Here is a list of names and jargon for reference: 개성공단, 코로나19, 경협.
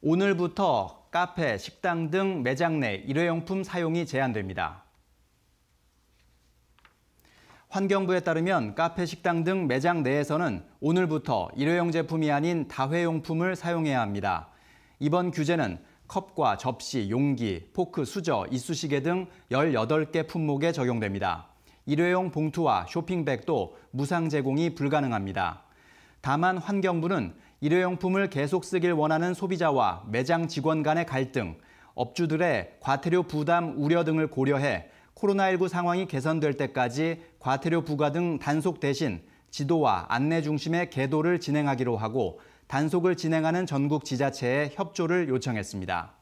오늘부터 카페, 식당 등 매장 내 일회용품 사용이 제한됩니다. 환경부에 따르면 카페, 식당 등 매장 내에서는 오늘부터 일회용 제품이 아닌 다회용품을 사용해야 합니다. 이번 규제는 컵과 접시, 용기, 포크, 수저, 이쑤시개 등 18개 품목에 적용됩니다. 일회용 봉투와 쇼핑백도 무상 제공이 불가능합니다. 다만 환경부는 일회용품을 계속 쓰길 원하는 소비자와 매장 직원 간의 갈등, 업주들의 과태료 부담 우려 등을 고려해 코로나19 상황이 개선될 때까지 과태료 부과 등 단속 대신 지도와 안내 중심의 계도를 진행하기로 하고 단속을 진행하는 전국 지자체에 협조를 요청했습니다.